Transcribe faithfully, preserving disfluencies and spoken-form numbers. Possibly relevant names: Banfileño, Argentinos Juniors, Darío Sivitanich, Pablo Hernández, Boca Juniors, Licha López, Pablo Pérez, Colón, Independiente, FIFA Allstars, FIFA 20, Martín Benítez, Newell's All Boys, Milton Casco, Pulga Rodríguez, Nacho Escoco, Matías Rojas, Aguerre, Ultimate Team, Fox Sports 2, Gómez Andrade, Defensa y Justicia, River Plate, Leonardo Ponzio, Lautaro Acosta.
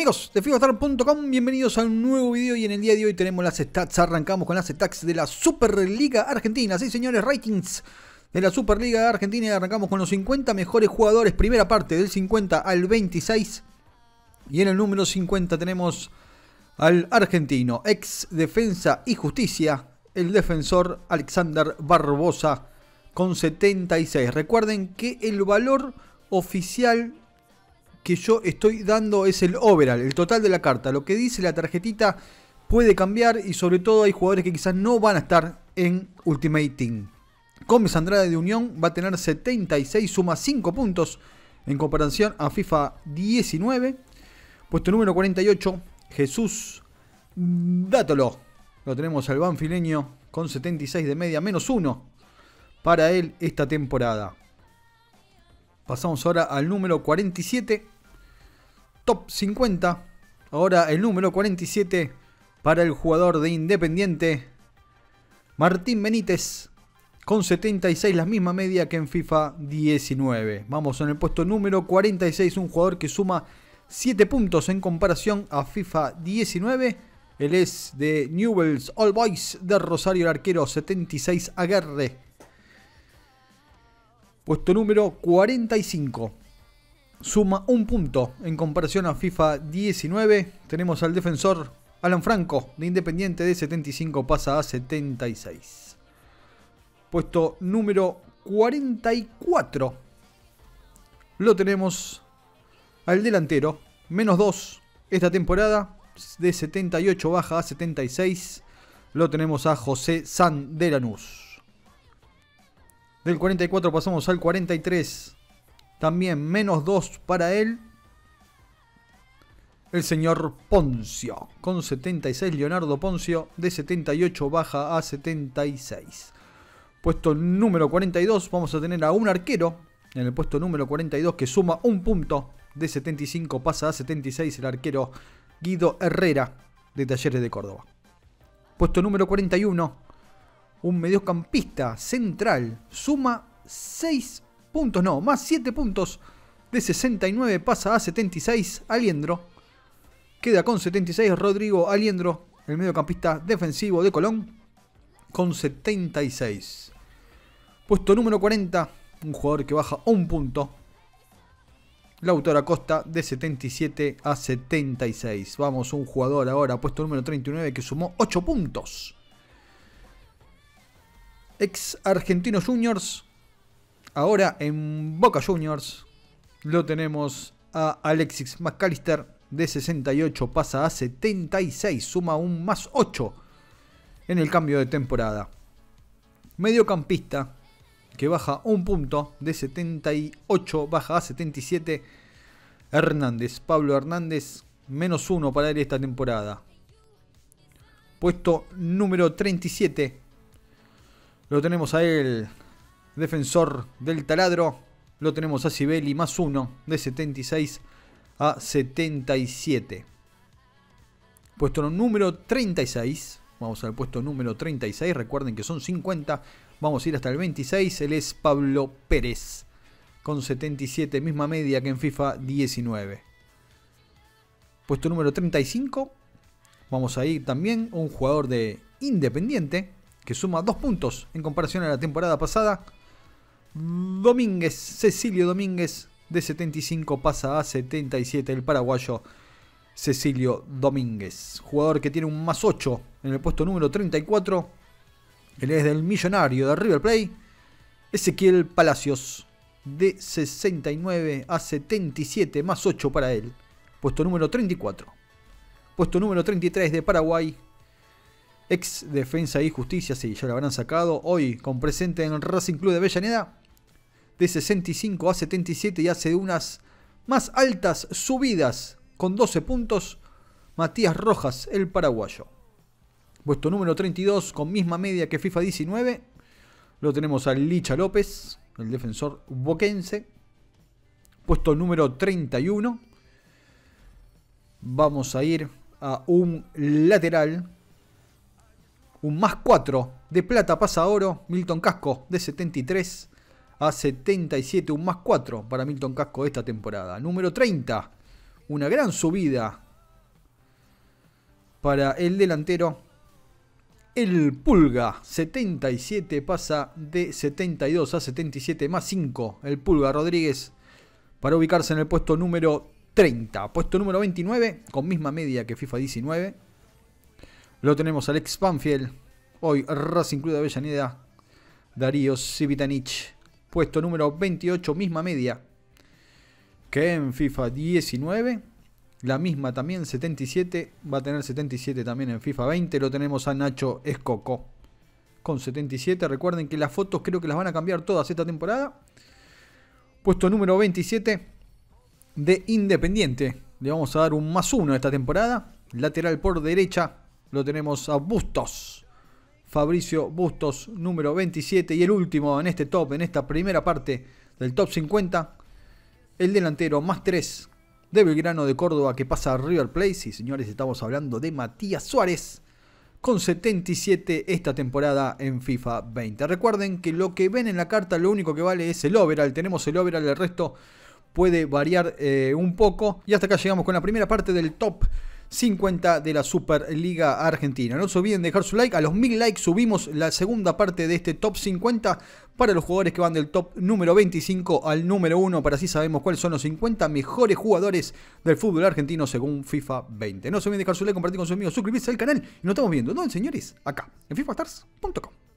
amigos de FIFA Allstars punto com, bienvenidos a un nuevo video y en el día de hoy tenemos las stats. Arrancamos con las stats de la Superliga Argentina. Sí, señores, ratings de la Superliga Argentina. Arrancamos con los cincuenta mejores jugadores, primera parte del cincuenta al veintiséis. Y en el número cincuenta tenemos al argentino, ex Defensa y Justicia, el defensor Alexander Barbosa con setenta y seis. Recuerden que el valor oficial que yo estoy dando es el overall, el total de la carta. Lo que dice la tarjetita puede cambiar y sobre todo hay jugadores que quizás no van a estar en Ultimate Team. Gómez Andrade de Unión va a tener setenta y seis, suma cinco puntos en comparación a FIFA diecinueve. Puesto número cuarenta y ocho, Jesús Dátolo. Lo tenemos al banfileño con setenta y seis de media, menos uno para él esta temporada. Pasamos ahora al número cuarenta y siete, top cincuenta. Ahora el número cuarenta y siete para el jugador de Independiente, Martín Benítez, con setenta y seis, la misma media que en FIFA diecinueve. Vamos en el puesto número cuarenta y seis, un jugador que suma siete puntos en comparación a FIFA diecinueve. Él es de Newell's All Boys de Rosario, el arquero setenta y seis, Aguerre. Puesto número cuarenta y cinco, suma un punto en comparación a FIFA diecinueve. Tenemos al defensor Alan Franco de Independiente, de setenta y cinco pasa a setenta y seis. Puesto número cuarenta y cuatro, lo tenemos al delantero, menos dos esta temporada, de setenta y ocho baja a setenta y seis. Lo tenemos a José San de Lanús. Del cuarenta y cuatro pasamos al cuarenta y tres. También menos dos para él. El señor Ponzio con setenta y seis. Leonardo Ponzio de setenta y ocho baja a setenta y seis. Puesto número cuarenta y dos. Vamos a tener a un arquero en el puesto número cuarenta y dos que suma un punto. De setenta y cinco pasa a setenta y seis el arquero Guido Herrera de Talleres de Córdoba. Puesto número cuarenta y uno. Un mediocampista central suma seis puntos, no, más siete puntos, de sesenta y nueve pasa a setenta y seis, Aliendro. Queda con setenta y seis Rodrigo Aliendro, el mediocampista defensivo de Colón, con setenta y seis. Puesto número cuarenta, un jugador que baja un punto, Lautaro Acosta, de setenta y siete a setenta y seis. Vamos, un jugador ahora, puesto número treinta y nueve, que sumó ocho puntos. Ex Argentinos Juniors, ahora en Boca Juniors, lo tenemos a Alexis McAllister, de sesenta y ocho pasa a setenta y seis, suma un más ocho en el cambio de temporada. Mediocampista que baja un punto, de setenta y ocho baja a setenta y siete, Hernández, Pablo Hernández, menos uno para él esta temporada. Puesto número treinta y siete. Lo tenemos a él, defensor del taladro. Lo tenemos a Sibeli, más uno, de setenta y seis a setenta y siete. Puesto número treinta y seis. Vamos al puesto número treinta y seis. Recuerden que son cincuenta. Vamos a ir hasta el veintiséis. Él es Pablo Pérez, con setenta y siete, misma media que en FIFA diecinueve. Puesto número treinta y cinco. Vamos a ir también un jugador de Independiente que suma dos puntos en comparación a la temporada pasada. Domínguez, Cecilio Domínguez, de setenta y cinco pasa a setenta y siete, el paraguayo Cecilio Domínguez. Jugador que tiene un más ocho en el puesto número treinta y cuatro. Él es del millonario de River Plate, Ezequiel Palacios, de sesenta y nueve a setenta y siete, más ocho para él. Puesto número treinta y cuatro. Puesto número treinta y tres de Paraguay. Ex Defensa y Justicia, sí, ya lo habrán sacado. Hoy con presente en el Racing Club de Avellaneda. De sesenta y cinco a setenta y siete y hace unas más altas subidas con doce puntos. Matías Rojas, el paraguayo. Puesto número treinta y dos, con misma media que FIFA diecinueve. Lo tenemos a Licha López, el defensor boquense. Puesto número treinta y uno. Vamos a ir a un lateral. Un más cuatro, de plata pasa a oro, Milton Casco, de setenta y tres a setenta y siete, un más cuatro para Milton Casco esta temporada. Número treinta, una gran subida para el delantero. El Pulga, setenta y siete, pasa de setenta y dos a setenta y siete, más cinco. El Pulga Rodríguez, para ubicarse en el puesto número treinta. Puesto número veintinueve, con misma media que FIFA diecinueve. Lo tenemos al ex Banfield, hoy Racing Club de Avellaneda, Darío Sivitanich. Puesto número veintiocho, misma media que en FIFA diecinueve. La misma también, setenta y siete, va a tener setenta y siete también en FIFA veinte. Lo tenemos a Nacho Escoco con setenta y siete. Recuerden que las fotos creo que las van a cambiar todas esta temporada. Puesto número veintisiete de Independiente. Le vamos a dar un más uno esta temporada. Lateral por derecha lo tenemos a Bustos. Fabricio Bustos, número veintisiete. Y el último en este top, en esta primera parte del top cincuenta. El delantero más tres. De Belgrano de Córdoba, que pasa a River Plate. Sí, señores, estamos hablando de Matías Suárez con setenta y siete esta temporada en FIFA veinte. Recuerden que lo que ven en la carta lo único que vale es el overall. Tenemos el overall, el resto puede variar eh, un poco. Y hasta acá llegamos con la primera parte del top cincuenta de la Superliga Argentina. No se olviden de dejar su like. A los mil likes subimos la segunda parte de este top cincuenta para los jugadores que van del top número veinticinco al número uno, para así sabemos cuáles son los cincuenta mejores jugadores del fútbol argentino según FIFA veinte. No se olviden de dejar su like, compartir con sus amigos, suscribirse al canal y nos estamos viendo, ¿no, señores? Acá en FIFA Allstars punto com.